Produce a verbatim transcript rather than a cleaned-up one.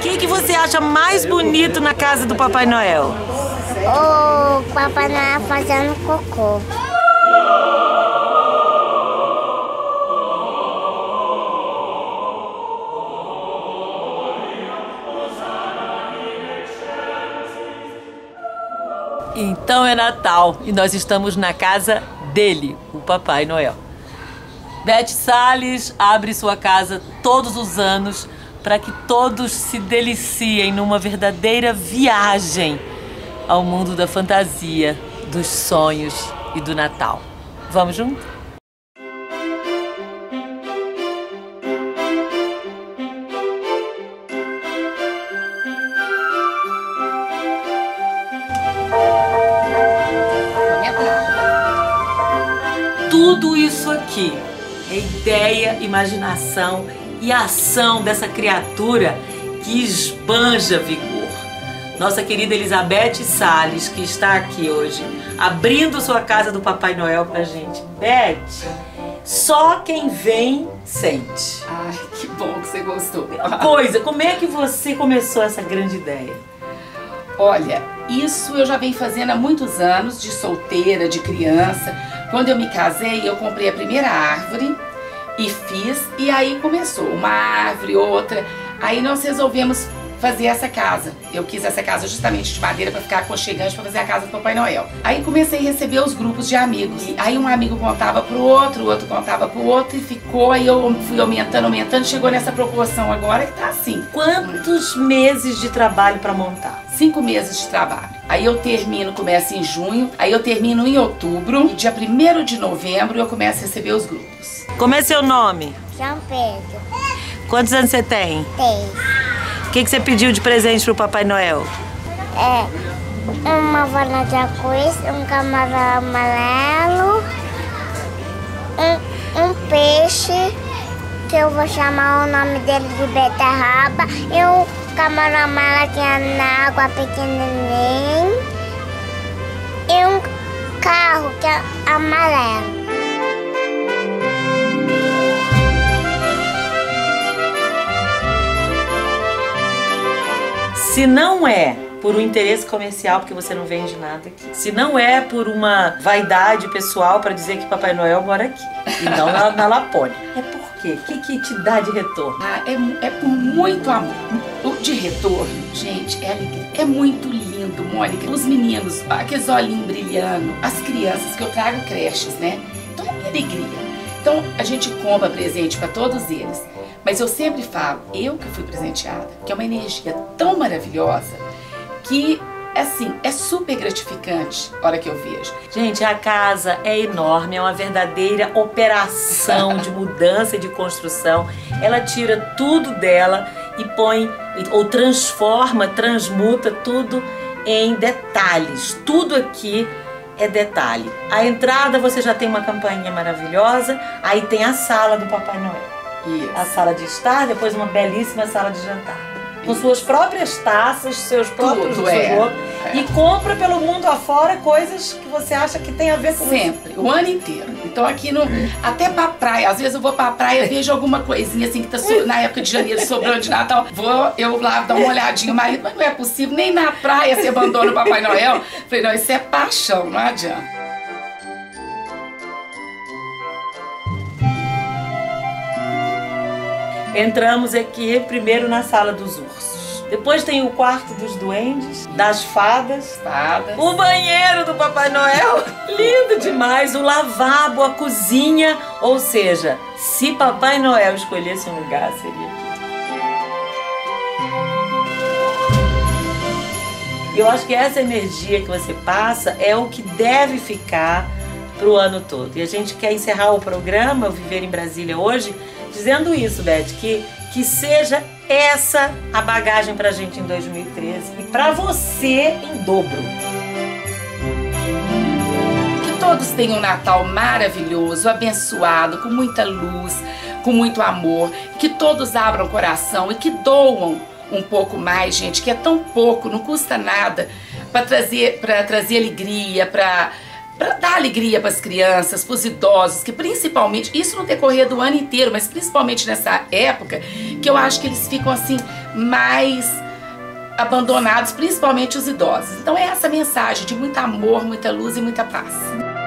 O que, que você acha mais bonito na casa do Papai Noel? O Papai Noel fazendo cocô. Então é Natal e nós estamos na casa dele, o Papai Noel. Beth Salles abre sua casa todos os anos para que todos se deliciem numa verdadeira viagem ao mundo da fantasia, dos sonhos e do Natal. Vamos junto? Tudo isso aqui é ideia, imaginação e ação dessa criatura que esbanja vigor. Nossa querida Elizabeth Salles, que está aqui hoje, abrindo sua casa do Papai Noel pra gente. Beth, só quem vem sente. Ai, que bom que você gostou. Coisa, como é que você começou essa grande ideia? Olha, isso eu já venho fazendo há muitos anos, de solteira, de criança. Quando eu me casei, eu comprei a primeira árvore e fiz, e aí começou uma árvore, outra. Aí nós resolvemos fazer essa casa. Eu quis essa casa justamente de madeira para ficar aconchegante, para fazer a casa do Papai Noel. Aí comecei a receber os grupos de amigos. E aí um amigo contava pro outro, o outro contava pro outro e ficou. Aí eu fui aumentando, aumentando, chegou nessa proporção agora que tá assim. Quantos hum. meses de trabalho para montar? Cinco meses de trabalho. Aí eu termino, começa em junho, aí eu termino em outubro. E dia primeiro de novembro eu começo a receber os grupos. Como é seu nome? João Pedro. Quantos anos você tem? Três. O que, que você pediu de presente pro Papai Noel? É, uma bola de arco-íris, um camarão amarelo, um, um peixe, que eu vou chamar o nome dele de beterraba, e um camarão amarelo que é na água pequenininho, e um carro que é amarelo. Se não é por um interesse comercial, porque você não vende nada aqui. Se não é por uma vaidade pessoal para dizer que Papai Noel mora aqui e não na, na Lapônia. É por quê? O que, que te dá de retorno? Ah, é, é por muito amor. O de retorno, gente, é, é muito lindo, Mônica. Os meninos, aqueles olhinhos brilhando, as crianças, que eu trago creches, né? Então é minha alegria. Então a gente compra presente para todos eles. Mas eu sempre falo, eu que fui presenteada, que é uma energia tão maravilhosa que, assim, é super gratificante a hora que eu vejo. Gente, a casa é enorme, é uma verdadeira operação de mudança e de construção. Ela tira tudo dela e põe, ou transforma, transmuta tudo em detalhes. Tudo aqui é detalhe. A entrada você já tem uma campainha maravilhosa, aí tem a sala do Papai Noel. Isso. A sala de estar, depois uma belíssima sala de jantar. Isso. Com suas próprias taças, seus próprios jogos. É. É. E compra pelo mundo afora coisas que você acha que tem a ver com sempre, isso. O ano inteiro. Então aqui, no até pra praia, às vezes eu vou pra praia, vejo alguma coisinha assim que tá so... na época de janeiro sobrando de Natal. Vou, eu lá dar uma olhadinha, marido, mas não é possível, nem na praia você abandona o Papai Noel. Falei, não, isso é paixão, não adianta. Entramos aqui primeiro na sala dos ursos. Depois tem o quarto dos duendes, das fadas, fadas. O banheiro do Papai Noel, lindo demais, o lavabo, a cozinha. Ou seja, se Papai Noel escolhesse um lugar, seria aqui. Eu acho que essa energia que você passa é o que deve ficar pro ano todo. E a gente quer encerrar o programa, o Viver em Brasília hoje, dizendo isso, Beth, que, que seja essa a bagagem pra gente em dois mil e treze e pra você em dobro. Que todos tenham um Natal maravilhoso, abençoado, com muita luz, com muito amor, que todos abram o coração e que doam um pouco mais, gente, que é tão pouco, não custa nada, pra trazer, pra trazer alegria, pra para dar alegria para as crianças, para os idosos, que principalmente, isso no decorrer do ano inteiro, mas principalmente nessa época, que eu acho que eles ficam assim mais abandonados, principalmente os idosos. Então é essa mensagem de muito amor, muita luz e muita paz.